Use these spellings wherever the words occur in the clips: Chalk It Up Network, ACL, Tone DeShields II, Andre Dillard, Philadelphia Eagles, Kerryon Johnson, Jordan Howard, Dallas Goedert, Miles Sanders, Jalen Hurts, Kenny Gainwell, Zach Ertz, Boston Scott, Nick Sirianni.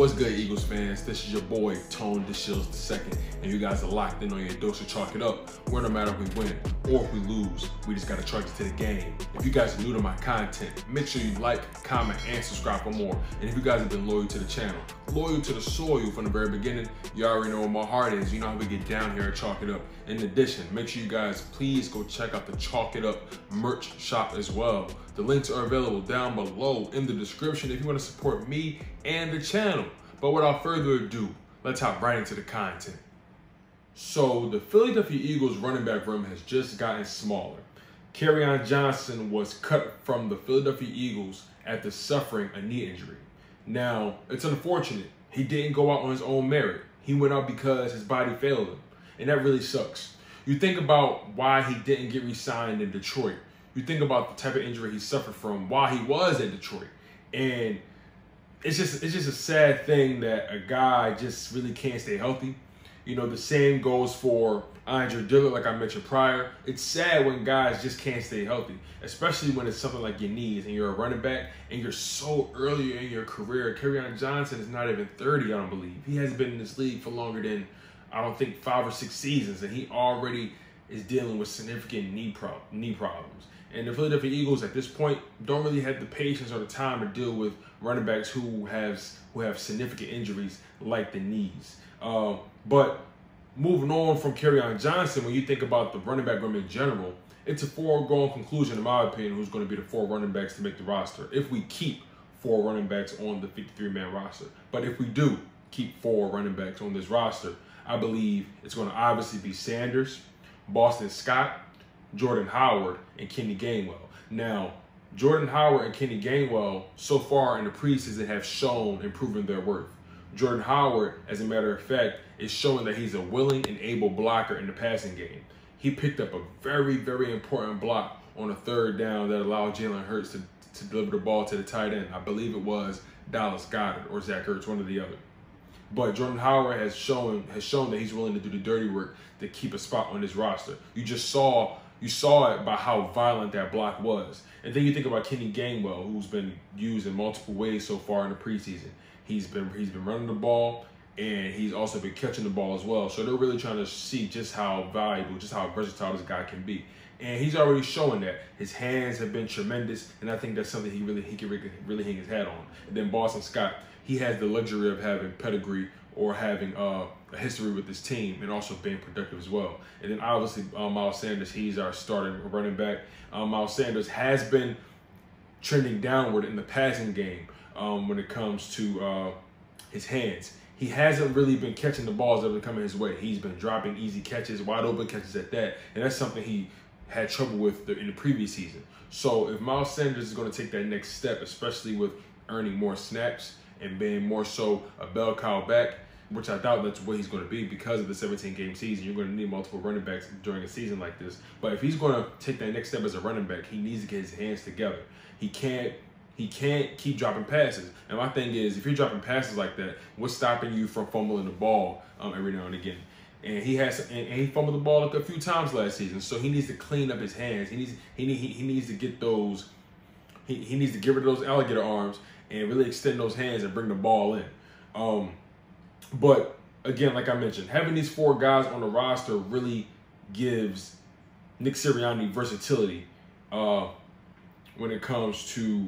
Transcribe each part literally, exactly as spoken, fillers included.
What's good, Eagles fans? This is your boy, Tone DeShields the second, and you guys are locked in on your dose of Chalk It Up, where no matter if we win or if we lose, we just gotta charge it to the game. If you guys are new to my content, make sure you like, comment, and subscribe for more. And if you guys have been loyal to the channel, loyal to the soil from the very beginning, you already know where my heart is. You know how we get down here at Chalk It Up. In addition, make sure you guys please go check out the Chalk It Up merch shop as well. The links are available down below in the description if you want to support me and the channel. But without further ado, let's hop right into the content. So the Philadelphia Eagles running back room has just gotten smaller. Kerryon Johnson was cut from the Philadelphia Eagles after suffering a knee injury. Now, it's unfortunate. He didn't go out on his own merit. He went out because his body failed him, and that really sucks. You think about why he didn't get re-signed in Detroit. You think about the type of injury he suffered from while he was at Detroit. And it's just it's just a sad thing that a guy just really can't stay healthy. You know, the same goes for Andre Dillard, like I mentioned prior. It's sad when guys just can't stay healthy, especially when it's something like your knees and you're a running back and you're so early in your career. Kerryon Johnson is not even thirty, I don't believe. He hasn't been in this league for longer than, I don't think, five or six seasons, and he already is dealing with significant knee pro knee problems. And the Philadelphia Eagles at this point don't really have the patience or the time to deal with running backs who have, who have significant injuries like the knees. Uh, but moving on from Kerryon Johnson, when you think about the running back room in general, it's a foregone conclusion, in my opinion, who's going to be the four running backs to make the roster if we keep four running backs on the fifty-three man roster. But if we do keep four running backs on this roster, I believe it's going to obviously be Sanders, Boston Scott, Jordan Howard, and Kenny Gainwell. Now, Jordan Howard and Kenny Gainwell so far in the preseason have shown and proven their worth. Jordan Howard, as a matter of fact, is showing that he's a willing and able blocker in the passing game. He picked up a very, very important block on a third down that allowed Jalen Hurts to, to deliver the ball to the tight end. I believe it was Dallas Goedert or Zach Ertz, one or the other. But Jordan Howard has shown has shown that he's willing to do the dirty work to keep a spot on this roster. You just saw you saw it by how violent that block was. And then you think about Kenny Gainwell, who's been used in multiple ways so far in the preseason. He's been he's been running the ball, and he's also been catching the ball as well. So they're really trying to see just how valuable, just how versatile this guy can be. And he's already showing that. His hands have been tremendous, and I think that's something he really he can really, really hang his hat on. And then Boston Scott, he has the luxury of having pedigree or having uh, a history with this team and also being productive as well. And then obviously uh, Miles Sanders, he's our starting running back. Uh, Miles Sanders has been trending downward in the passing game um, when it comes to uh, his hands. He hasn't really been catching the balls that have been coming his way. He's been dropping easy catches, wide open catches at that. And that's something he had trouble with in the previous season. So if Miles Sanders is going to take that next step, especially with earning more snaps and being more so a bell cow back, which I doubt that's what he's going to be because of the seventeen game season. You're going to need multiple running backs during a season like this. But if he's going to take that next step as a running back, he needs to get his hands together. He can't he can't keep dropping passes. And my thing is, if you're dropping passes like that, what's stopping you from fumbling the ball um, every now and again? And he has, and he fumbled the ball a few times last season. So he needs to clean up his hands. He needs he need, he, he needs to get those. He he needs to get rid of those alligator arms and really extend those hands and bring the ball in. Um, but again, like I mentioned, having these four guys on the roster really gives Nick Sirianni versatility uh, when it comes to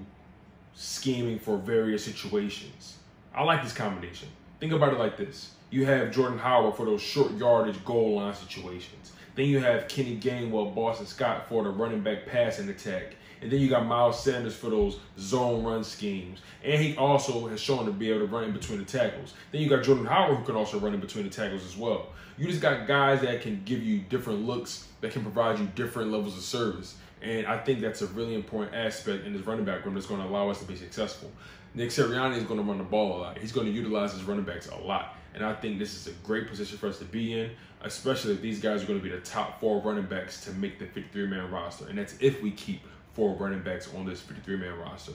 scheming for various situations. I like this combination. Think about it like this. You have Jordan Howard for those short yardage goal line situations. Then you have Kenny Gainwell, Boston Scott for the running back passing attack. And then you got Miles Sanders for those zone run schemes. And he also has shown to be able to run in between the tackles. Then you got Jordan Howard, who can also run in between the tackles as well. You just got guys that can give you different looks, that can provide you different levels of service. And I think that's a really important aspect in this running back room that's going to allow us to be successful. Nick Sirianni is going to run the ball a lot. He's going to utilize his running backs a lot. And I think this is a great position for us to be in, especially if these guys are going to be the top four running backs to make the fifty-three man roster. And that's if we keep four running backs on this fifty-three man roster.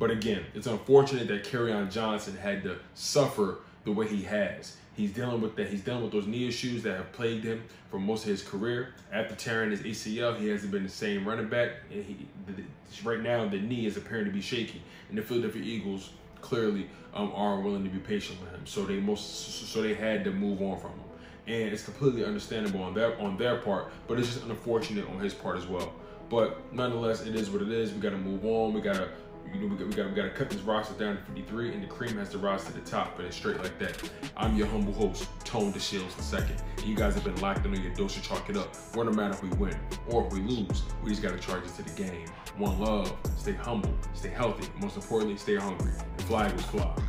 But again, it's unfortunate that Kerryon Johnson had to suffer the way he has. He's dealing with that. He's dealing with those knee issues that have plagued him for most of his career. After tearing his A C L, he hasn't been the same running back. And he, right now, the knee is appearing to be shaky. And the Philadelphia Eagles clearly um, aren't willing to be patient with him. So they most so they had to move on from him. And it's completely understandable on their on their part, but it's just unfortunate on his part as well. But nonetheless, it is what it is. We got to move on. We got to you know we got we got we got to cut this roster down to fifty-three, and the cream has to rise to the top. And it's straight like that. I'm your humble host, Tone DeShields the second. And you guys have been locked into your dose to chalk it up. It doesn't matter if we win or if we lose. We just got to charge it to the game. One love. Stay humble. Stay healthy. Most importantly, stay hungry. And fly will fly.